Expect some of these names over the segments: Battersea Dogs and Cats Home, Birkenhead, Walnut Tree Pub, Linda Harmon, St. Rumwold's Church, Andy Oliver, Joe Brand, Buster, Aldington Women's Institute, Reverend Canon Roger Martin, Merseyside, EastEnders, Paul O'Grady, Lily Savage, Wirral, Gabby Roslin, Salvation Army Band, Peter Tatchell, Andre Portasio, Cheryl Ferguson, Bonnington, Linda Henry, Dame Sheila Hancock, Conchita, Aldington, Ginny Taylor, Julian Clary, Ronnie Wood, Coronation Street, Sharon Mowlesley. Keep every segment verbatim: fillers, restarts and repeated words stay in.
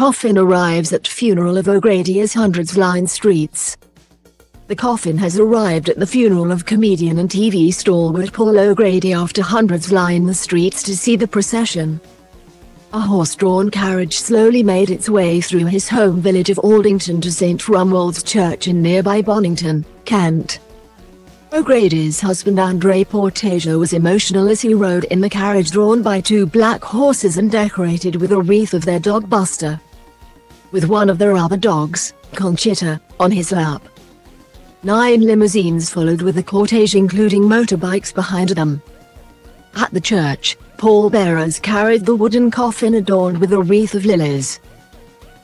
coffin arrives at funeral of O'Grady as hundreds line streets. The coffin has arrived at the funeral of comedian and T V stalwart Paul O'Grady after hundreds line the streets to see the procession. A horse-drawn carriage slowly made its way through his home village of Aldington to Saint Rumwold's Church in nearby Bonnington, Kent. O'Grady's husband Andre Portasio was emotional as he rode in the carriage drawn by two black horses and decorated with a wreath of their dog Buster, with one of their other dogs, Conchita, on his lap. Nine limousines followed with the cortege, including motorbikes behind them. At the church, pallbearers carried the wooden coffin adorned with a wreath of lilies,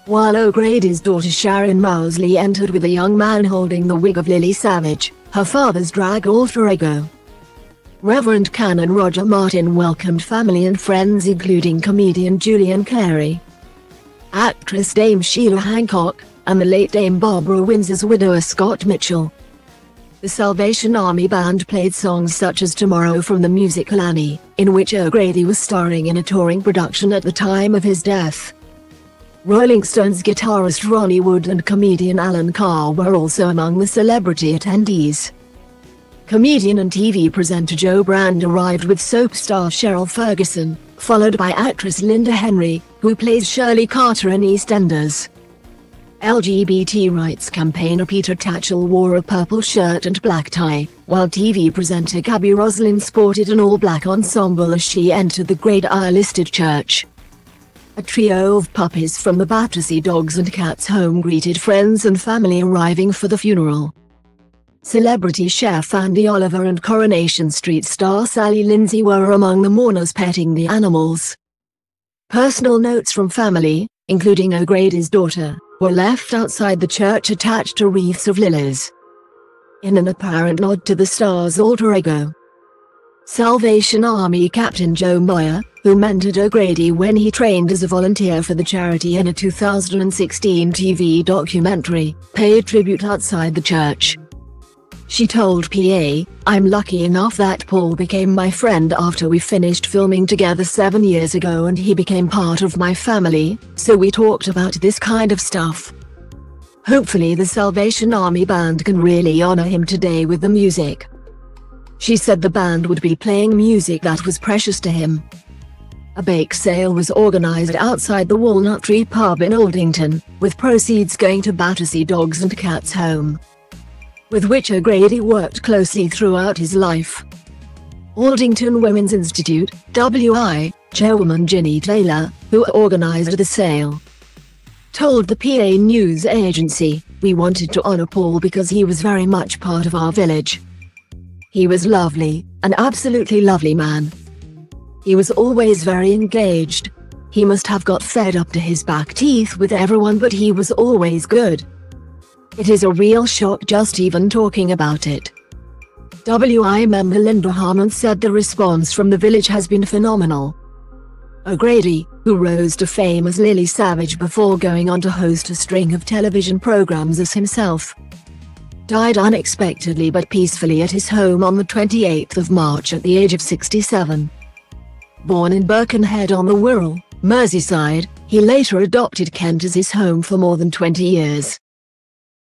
while O'Grady's daughter Sharon Mowlesley entered with a young man holding the wig of Lily Savage, her father's drag alter ego. Reverend Canon Roger Martin welcomed family and friends including comedian Julian Clary, actress Dame Sheila Hancock, and the late Dame Barbara Windsor's widower Scott Mitchell. The Salvation Army Band played songs such as Tomorrow from the musical Annie, in which O'Grady was starring in a touring production at the time of his death. Rolling Stones guitarist Ronnie Wood and comedian Alan Carr were also among the celebrity attendees. Comedian and T V presenter Joe Brand arrived with soap star Cheryl Ferguson, followed by actress Linda Henry, who plays Shirley Carter in EastEnders. L G B T rights campaigner Peter Tatchell wore a purple shirt and black tie, while T V presenter Gabby Roslin sported an all-black ensemble as she entered the Grade I-listed church. A trio of puppies from the Battersea Dogs and Cats Home greeted friends and family arriving for the funeral. Celebrity chef Andy Oliver and Coronation Street star Sally Lindsay were among the mourners petting the animals. Personal notes from family, including O'Grady's daughter, were left outside the church attached to wreaths of lilies, in an apparent nod to the star's alter ego. Salvation Army Captain Joe Moyer, who mentored O'Grady when he trained as a volunteer for the charity in a two thousand sixteen T V documentary, paid tribute outside the church. She told P A, "I'm lucky enough that Paul became my friend after we finished filming together seven years ago and he became part of my family, so we talked about this kind of stuff. Hopefully the Salvation Army Band can really honor him today with the music." She said the band would be playing music that was precious to him. A bake sale was organized outside the Walnut Tree Pub in Aldington, with proceeds going to Battersea Dogs and Cats Home, with which O'Grady worked closely throughout his life. Aldington Women's Institute, W I, Chairwoman Ginny Taylor, who organized the sale, told the P A news agency, "We wanted to honor Paul because he was very much part of our village. He was lovely, an absolutely lovely man. He was always very engaged. He must have got fed up to his back teeth with everyone, but he was always good. It is a real shock just even talking about it." W I member Linda Harmon said the response from the village has been phenomenal. O'Grady, who rose to fame as Lily Savage before going on to host a string of television programs as himself, died unexpectedly but peacefully at his home on the twenty-eighth of March at the age of sixty-seven. Born in Birkenhead on the Wirral, Merseyside, he later adopted Kent as his home for more than twenty years.